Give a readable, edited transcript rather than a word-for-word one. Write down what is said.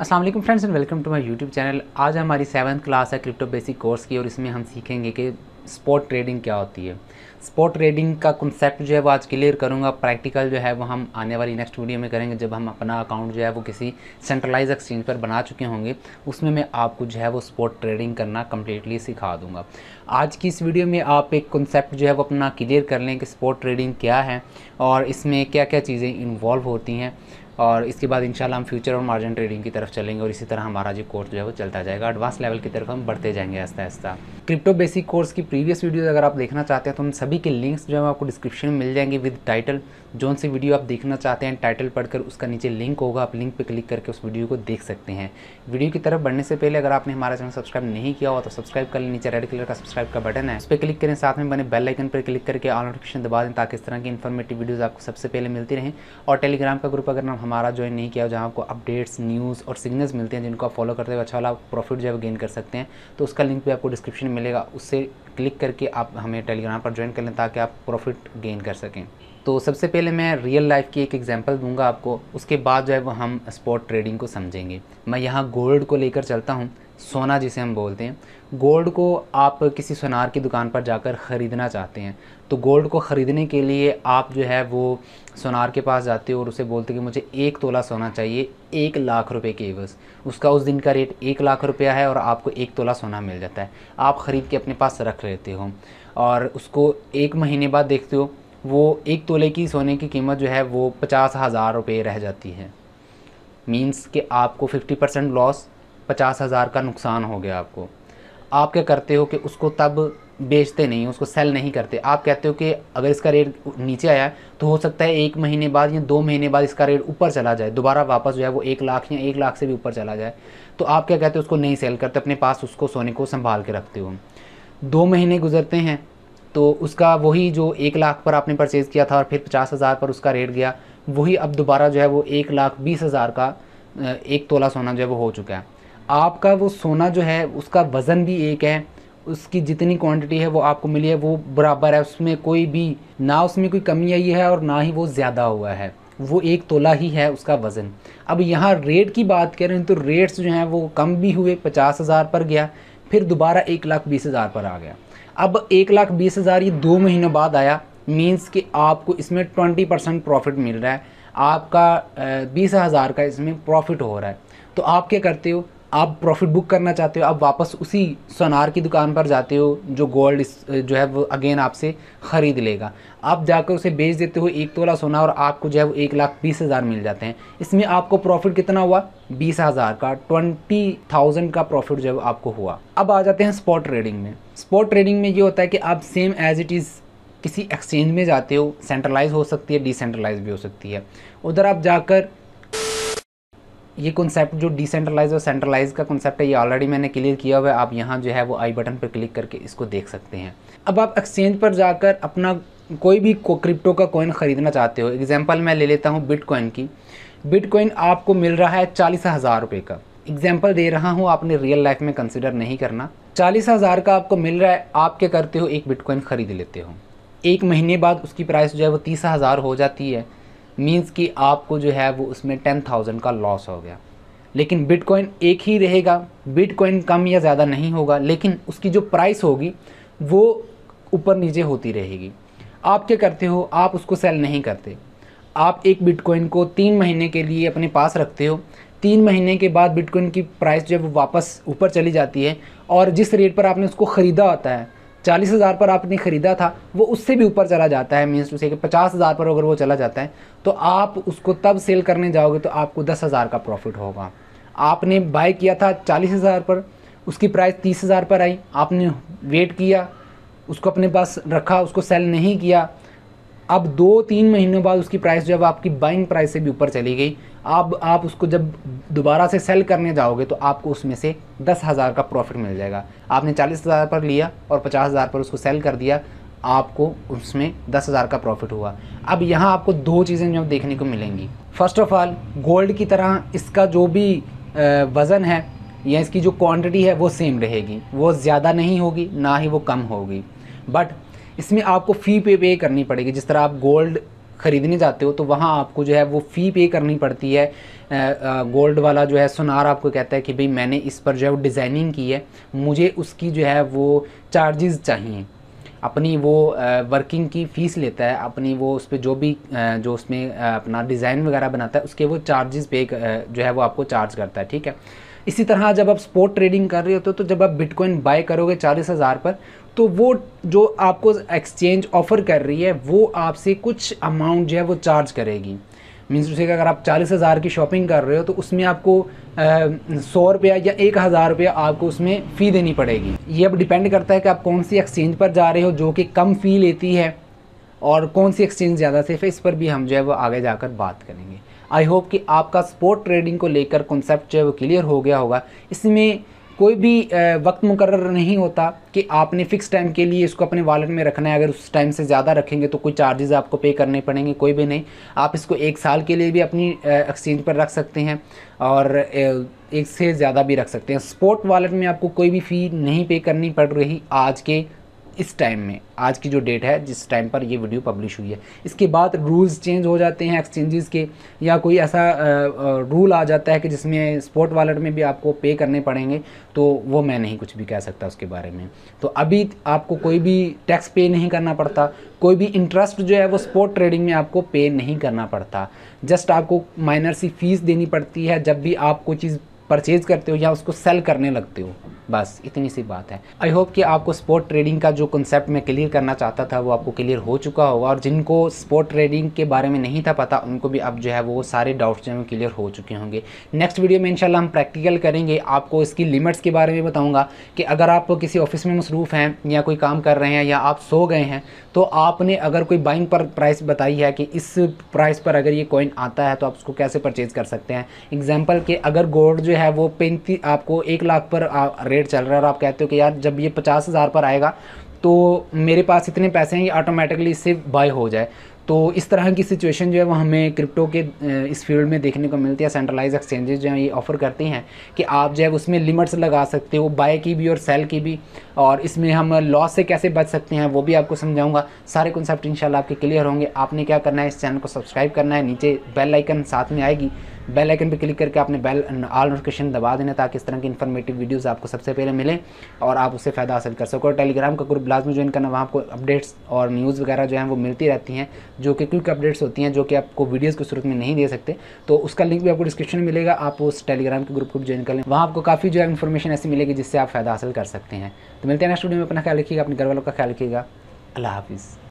अस्सलाम वालेकुम friends and welcome to my YouTube channel. आज हमारी 7th क्लास है क्रिप्टो बेसिक कोर्स की और इसमें हम सीखेंगे कि स्पॉट ट्रेडिंग क्या होती है। स्पॉट ट्रेडिंग का कॉन्सेप्ट जो है वो आज क्लियर करूंगा। प्रैक्टिकल जो है वो हम आने वाली नेक्स्ट वीडियो में करेंगे जब हम अपना अकाउंट जो है वो किसी सेंट्रलाइज एक्सचेंज पर बना चुके होंगे, उसमें मैं आपको जो है वो स्पॉट ट्रेडिंग करना कम्प्लीटली सिखा दूंगा। आज की इस वीडियो में आप एक कॉन्सेप्ट जो है वो अपना क्लियर कर लें कि स्पॉट ट्रेडिंग क्या है और इसमें क्या क्या चीज़ें इन्वॉल्व होती हैं, और इसके बाद इंशाल्लाह हम फ्यूचर और मार्जिन ट्रेडिंग की तरफ चलेंगे और इसी तरह हमारा जो कोर्स जो है वो चलता जाएगा। एडवांस लेवल की तरफ हम बढ़ते जाएंगे आहिस्ता आहिस्ता। क्रिप्टो बेसिक कोर्स की प्रीवियस वीडियोस अगर आप देखना चाहते हैं तो उन सभी के लिंक्स जो है आपको डिस्क्रिप्शन में मिल जाएंगे विद टाइटल। जो सी वीडियो आप देखना चाहते हैं टाइटल पढ़कर उसका नीचे लिंक होगा, आप लिंक पर क्लिक करके उस वीडियो को देख सकते हैं। वीडियो की तरफ बढ़ने से पहले अगर आपने हमारा चैनल सब्सक्राइब नहीं किया हो तो सब्सक्राइब कर लें, नीचे रेड कलर का सब्सक्राइब का बटन है उस पर क्लिक करें, साथ में बने बेल आइकन पर क्लिक करके ऑल नोटिफिकेशन दबा दें ताकि इस तरह की इन्फॉर्मेटिव वीडियोज़ आपको सबसे पहले मिलती रहें। और टेलीग्राम का ग्रुप अगर नाम हमारा ज्वाइन नहीं किया हो जहाँ आपको अपडेट्स, न्यूज़ और सिग्नल्स मिलते हैं जिनको आप फॉलो करते हुए अच्छा वाला प्रॉफिट जो है गेन कर सकते हैं, तो उसका लिंक भी आपको डिस्क्रिप्शन में मिलेगा। उससे क्लिक करके आप हमें टेलीग्राम पर ज्वाइन कर लें ताकि आप प्रॉफिट गेन कर सकें। तो सबसे पहले मैं रियल लाइफ की एक एग्जांपल दूंगा आपको, उसके बाद जो है वो हम स्पॉट ट्रेडिंग को समझेंगे। मैं यहाँ गोल्ड को लेकर चलता हूँ, सोना जिसे हम बोलते हैं। गोल्ड को आप किसी सोनार की दुकान पर जाकर ख़रीदना चाहते हैं, तो गोल्ड को ख़रीदने के लिए आप जो है वो सोनार के पास जाते हो और उसे बोलते हो कि मुझे 1 तोला सोना चाहिए 1 लाख रुपए के एवज़। उसका उस दिन का रेट 1 लाख रुपया है और आपको 1 तोला सोना मिल जाता है। आप ख़रीद के अपने पास रख लेते हो और उसको 1 महीने बाद देखते हो वो 1 तोले की सोने की कीमत जो है वो 50,000 रुपये रह जाती है। मींस कि आपको 50% लॉस, 50,000 का नुकसान हो गया आपको। आप क्या करते हो कि उसको तब बेचते नहीं, उसको सेल नहीं करते। आप कहते हो कि अगर इसका रेट नीचे आया तो हो सकता है 1 महीने बाद या 2 महीने बाद इसका रेट ऊपर चला जाए, दोबारा वापस जो है वो 1 लाख या 1 लाख से भी ऊपर चला जाए। तो आप क्या कहते हो, उसको नहीं सेल करते, अपने पास उसको सोने को संभाल के रखते हो। 2 महीने गुजरते हैं तो उसका वही जो 1 लाख पर आपने परचेज़ किया था और फिर 50,000 पर उसका रेट गया, वही अब दोबारा जो है वो 1,20,000 का 1 तोला सोना जो है वो हो चुका है। आपका वो सोना जो है उसका वज़न भी एक है, उसकी जितनी क्वांटिटी है वो आपको मिली है वो बराबर है, उसमें कोई भी ना उसमें कोई कमी आई है और ना ही वो ज़्यादा हुआ है, वो 1 तोला ही है उसका वज़न। अब यहाँ रेट की बात करें तो रेट्स जो हैं वो कम भी हुए, 50,000 पर गया फिर दोबारा 1,20,000 पर आ गया। अब 1,20,000 ये 2 महीनों बाद आया, मींस कि आपको इसमें 20% प्रॉफिट मिल रहा है, आपका 20,000 का इसमें प्रॉफिट हो रहा है। तो आप क्या करते हो, आप प्रॉफिट बुक करना चाहते हो, आप वापस उसी सोनार की दुकान पर जाते हो जो गोल्ड जो है वो अगेन आपसे ख़रीद लेगा। आप जाकर उसे बेच देते हो 1 तोला सोना और आपको जो है वो 1,20,000 मिल जाते हैं। इसमें आपको प्रॉफिट कितना हुआ, 20,000 का, 20,000 का प्रॉफिट जो है वो आपको हुआ। अब आ जाते हैं स्पॉट ट्रेडिंग में। स्पॉट ट्रेडिंग में ये होता है कि आप सेम एज़ इट इज़ किसी एक्सचेंज में जाते हो, सेंट्रलाइज हो सकती है, डिसेंट्रलाइज भी हो सकती है। उधर आप जाकर ये कॉन्सेप्ट जो डिसेंट्रलाइज और सेंट्रलाइज का कॉन्सेप्ट है ये ऑलरेडी मैंने क्लियर किया हुआ है, आप यहाँ जो है वो आई बटन पर क्लिक करके इसको देख सकते हैं। अब आप एक्सचेंज पर जाकर अपना कोई भी क्रिप्टो का कॉइन ख़रीदना चाहते हो। एग्जांपल मैं ले लेता हूँ बिटकॉइन की। बिटकॉइन आपको मिल रहा है 40,000 रुपये का, एग्जांपल दे रहा हूँ, आपने रियल लाइफ में कंसिडर नहीं करना। 40,000 का आपको मिल रहा है, आप क्या करते हो, 1 बिटकॉइन ख़रीद लेते हो। 1 महीने बाद उसकी प्राइस जो है वो 30,000 हो जाती है, मींस कि आपको जो है वो उसमें 10,000 का लॉस हो गया। लेकिन बिटकॉइन एक ही रहेगा, बिटकॉइन कम या ज़्यादा नहीं होगा, लेकिन उसकी जो प्राइस होगी वो ऊपर नीचे होती रहेगी। आप क्या करते हो, आप उसको सेल नहीं करते, आप 1 बिटकॉइन को 3 महीने के लिए अपने पास रखते हो। 3 महीने के बाद बिटकॉइन की प्राइस जो है वो वापस ऊपर चली जाती है और जिस रेट पर आपने उसको ख़रीदा होता है, 40,000 पर आपने ख़रीदा था, वो उससे भी ऊपर चला जाता है, मीन्स उसे 50,000 पर अगर वो चला जाता है तो आप उसको तब सेल करने जाओगे तो आपको 10,000 का प्रॉफिट होगा। आपने बाय किया था 40,000 पर, उसकी प्राइस 30,000 पर आई, आपने वेट किया, उसको अपने पास रखा, उसको सेल नहीं किया। अब 2-3 महीनों बाद उसकी प्राइस जब आपकी बाइंग प्राइस से भी ऊपर चली गई, आप उसको जब दोबारा से सेल करने जाओगे तो आपको उसमें से 10,000 का प्रॉफिट मिल जाएगा। आपने 40,000 पर लिया और 50,000 पर उसको सेल कर दिया, आपको उसमें 10,000 का प्रॉफिट हुआ। अब यहाँ आपको 2 चीज़ें जो देखने को मिलेंगी। फर्स्ट ऑफ़ ऑल, गोल्ड की तरह इसका जो भी वज़न है या इसकी जो क्वान्टिटी है वो सेम रहेगी, वो ज़्यादा नहीं होगी ना ही वो कम होगी, बट इसमें आपको फ़ी पे करनी पड़ेगी। जिस तरह आप गोल्ड ख़रीदने जाते हो तो वहाँ आपको जो है वो फ़ी पे करनी पड़ती है। गोल्ड वाला जो है सुनार आपको कहता है कि भाई मैंने इस पर जो है वो डिज़ाइनिंग की है, मुझे उसकी जो है वो चार्जेस चाहिए, अपनी वो वर्किंग की फ़ीस लेता है, अपनी वो उस पर जो भी जो उसमें अपना डिज़ाइन वगैरह बनाता है उसके वो चार्जेस पे जो है वो आपको चार्ज करता है, ठीक है। इसी तरह जब आप स्पॉट ट्रेडिंग कर रहे होते हो तो जब आप बिटकॉइन बाय करोगे 40,000 पर, तो वो जो आपको एक्सचेंज ऑफ़र कर रही है वो आपसे कुछ अमाउंट जो है वो चार्ज करेगी। मीन्स जैसे कि अगर आप 40,000 की शॉपिंग कर रहे हो तो उसमें आपको 100 रुपया या 1,000 रुपया आपको उसमें फ़ी देनी पड़ेगी। ये अब डिपेंड करता है कि आप कौन सी एक्सचेंज पर जा रहे हो जो कि कम फ़ी लेती है और कौन सी एक्सचेंज ज़्यादा सेफ है, इस पर भी हम जो है वो आगे जाकर बात करेंगे। आई होप कि आपका स्पॉट ट्रेडिंग को लेकर कॉन्सेप्ट जो है वो क्लियर हो गया होगा। इसमें कोई भी वक्त मुकर्रर नहीं होता कि आपने फ़िक्स टाइम के लिए इसको अपने वॉलेट में रखना है, अगर उस टाइम से ज़्यादा रखेंगे तो कोई चार्जेस आपको पे करने पड़ेंगे, कोई भी नहीं। आप इसको 1 साल के लिए भी अपनी एक्सचेंज पर रख सकते हैं और 1 से ज़्यादा भी रख सकते हैं। स्पॉट वॉलेट में आपको कोई भी फ़ी नहीं पे करनी पड़ रही आज के इस टाइम में, आज की जो डेट है जिस टाइम पर ये वीडियो पब्लिश हुई है। इसके बाद रूल्स चेंज हो जाते हैं एक्सचेंजेस के, या कोई ऐसा रूल आ जाता है कि जिसमें स्पॉट वॉलेट में भी आपको पे करने पड़ेंगे, तो वो मैं नहीं कुछ भी कह सकता उसके बारे में। तो अभी आपको कोई भी टैक्स पे नहीं करना पड़ता, कोई भी इंटरेस्ट जो है वो स्पॉट ट्रेडिंग में आपको पे नहीं करना पड़ता। जस्ट आपको माइनर सी फीस देनी पड़ती है जब भी आप कोई चीज़ परचेज़ करते हो या उसको सेल करने लगते हो, बस इतनी सी बात है। आई होप कि आपको स्पॉट ट्रेडिंग का जो कॉन्सेप्ट मैं क्लियर करना चाहता था वो आपको क्लियर हो चुका होगा, और जिनको स्पॉट ट्रेडिंग के बारे में नहीं था पता उनको भी अब जो है वो सारे डाउट्स जो है क्लियर हो चुके होंगे। नेक्स्ट वीडियो में इंशाल्लाह हम प्रैक्टिकल करेंगे, आपको इसकी लिमिट्स के बारे में बताऊँगा कि अगर आप किसी ऑफिस में मसरूफ़ हैं या कोई काम कर रहे हैं या आप सो गए हैं तो आपने अगर कोई बाइंग पर प्राइस बताई है कि इस प्राइस पर अगर ये कॉइन आता है तो आप उसको कैसे परचेज़ कर सकते हैं। एग्जाम्पल के अगर गोल्ड जो है वो 35 आपको 1 लाख पर रेट चल रहा है और आप कहते हो कि यार जब ये 50,000 पर आएगा तो मेरे पास इतने पैसे हैं ये ऑटोमेटिकली इससे बाय हो जाए। तो इस तरह की सिचुएशन जो है वो हमें क्रिप्टो के इस फील्ड में देखने को मिलती है। सेंट्रलाइज एक्सचेंजेस जो है ये ऑफ़र करती हैं कि आप जो है उसमें लिमिट्स लगा सकते हो बाय की भी और सेल की भी, और इसमें हम लॉस से कैसे बच सकते हैं वो भी आपको समझाऊंगा। सारे कॉन्सेप्ट इंशाल्लाह आपके क्लियर होंगे। आपने क्या करना है, इस चैनल को सब्सक्राइब करना है, नीचे बेल आइकन साथ में आएगी, बेल आइकन पर क्लिक करके आपने बेल ऑल नोटिफिकेशन दबा देना ताकि इस तरह की इन्फॉर्मेटिव वीडियोस आपको सबसे पहले मिलें और आप उससे फ़ायदा हासिल कर सको। टेलीग्राम का ग्रुप लाजमी ज्वाइन करना, वहाँ आपको अपडेट्स और न्यूज़ वगैरह जो है वो मिलती रहती हैं जो कि क्विक अपडेट्स होती हैं जो कि आपको वीडियोस की सूरत में नहीं दे सकते, तो उसका लिंक भी आपको डिस्क्रिप्शन में मिलेगा। आप उस टेलीग्राम के ग्रुप को ज्वाइन कर लें, वहाँ आपको काफ़ी जो है इन्फॉर्मेशन ऐसी मिलेगी जिससे आप फ़ायदा हासिल कर सकते हैं। तो मिलते हैं नेक्स्ट वीडियो में, अपना ख्याल रखिएगा, अपने घर वालों का ख्याल रखिएगा। अल्लाह हाफिज़।